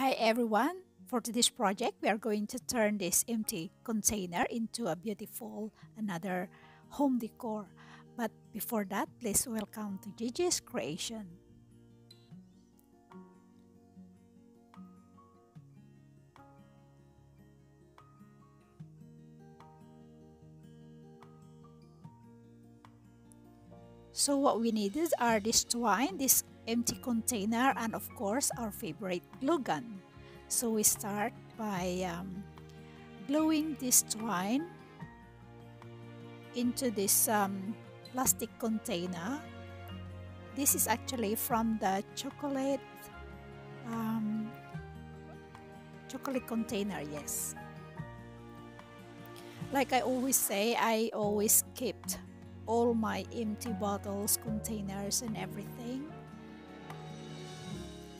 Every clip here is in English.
Hi everyone! For this project, we are going to turn this empty container into a beautiful another home decor. But before that, please welcome to Gigi's Creation. So what we needed are this twine, this empty container, and of course our favorite glue gun. So we start by gluing this twine into this plastic container. This is actually from the chocolate container, yes. Like I always say, I always kept all my empty bottles, containers, and everything.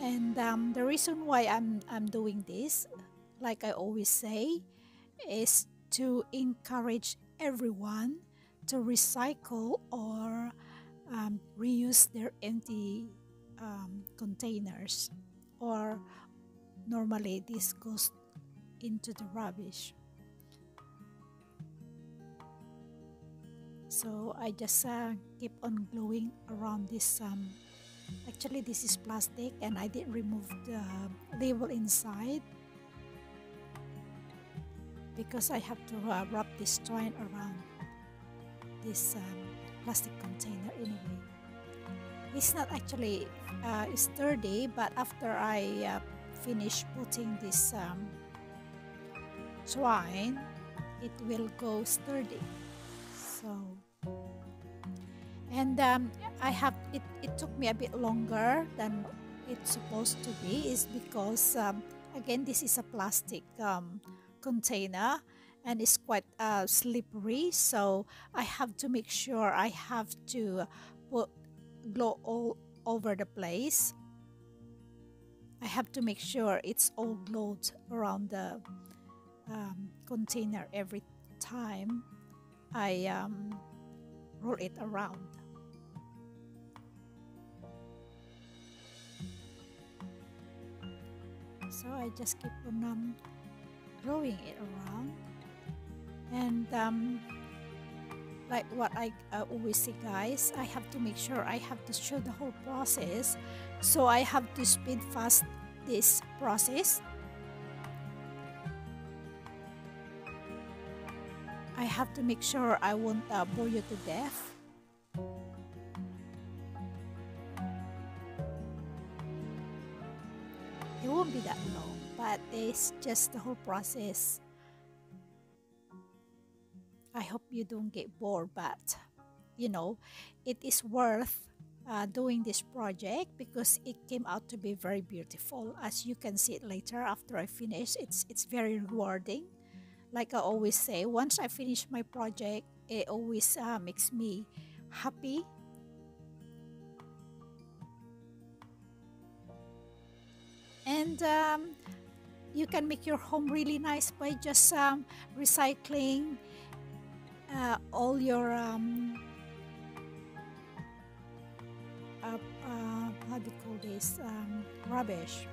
And the reason why I'm doing this, like I always say, is to encourage everyone to recycle or reuse their empty containers, or normally this goes into the rubbish. So I just keep on gluing around this. Actually, this is plastic, and I did remove the label inside because I have to wrap this twine around this plastic container anyway. It's not actually sturdy, but after I finish putting this twine, it will go sturdy. So. And it took me a bit longer than it's supposed to be, is because again, this is a plastic container and it's quite slippery, so I have to make sure I have to put glue all over the place. I have to make sure it's all glued around the container every time I roll it around. So I just keep on rolling it around, and like what I always say, guys, I have to make sure I have to show the whole process, so I have to speed fast this process. I have to make sure I won't bore you to death. It won't be that long, but it's just the whole process. I hope you don't get bored, but you know, it is worth doing this project because it came out to be very beautiful. As you can see it later after I finish, it's very rewarding. Like I always say, once I finish my project, it always makes me happy. And you can make your home really nice by just recycling all your how do you call this, rubbish.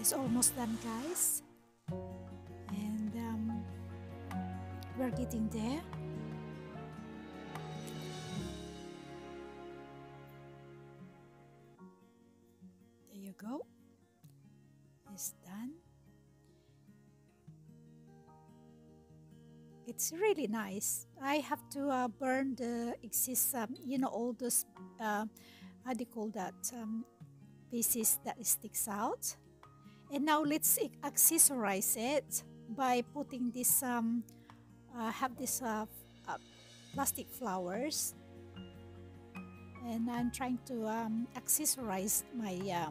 It's almost done, guys, and we're getting there. There you go, it's done. It's really nice. I have to burn the excess, you know, all those how do you call that, pieces that sticks out. And now let's accessorize it by putting this have this plastic flowers, and I'm trying to accessorize my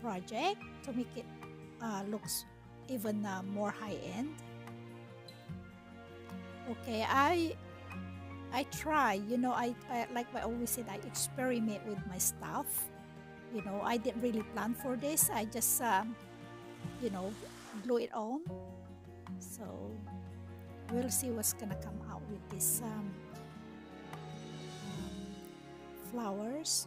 project to make it looks even more high-end. Okay, I try, you know, I like I always said, I experiment with my stuff. You know, I didn't really plan for this. I just, you know, glue it on. So we'll see what's gonna come out with this flowers.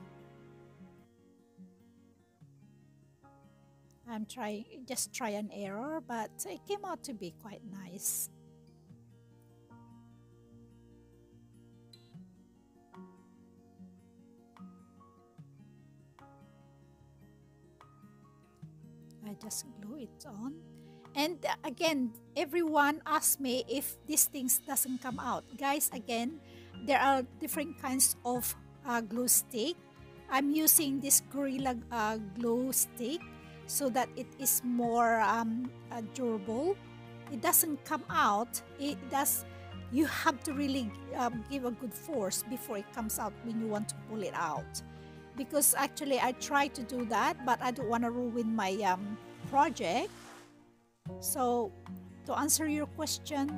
I'm trying, just try and error, but it came out to be quite nice. I just glue it on. And again, everyone asked me if these things doesn't come out. Guys, again, there are different kinds of glue stick. I'm using this Gorilla glue stick so that it is more durable. It doesn't come out. It does. You have to really give a good force before it comes out when you want to pull it out. Because actually I tried to do that, but I don't want to ruin my project. So to answer your question,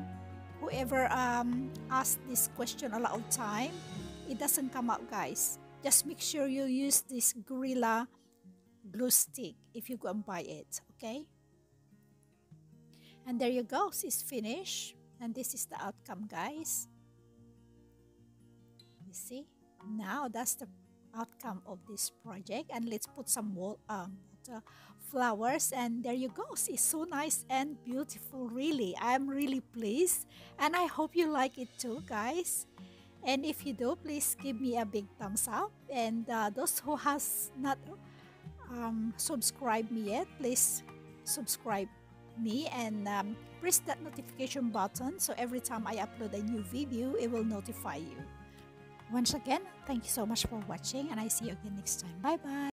whoever asked this question a lot of time, it doesn't come out, guys. Just make sure you use this Gorilla glue stick if you go and buy it, okay? And there you go, it's finished. And this is the outcome, guys. You see? Now that's the outcome of this project. And let's put some flowers, and there you go. It's so nice and beautiful. Really, I'm really pleased, and I hope you like it too, guys. And if you do, please give me a big thumbs up. And those who has not subscribed me yet, please subscribe me and press that notification button, so every time I upload a new video, it will notify you. Once again, thank you so much for watching, and I see you again next time. Bye bye.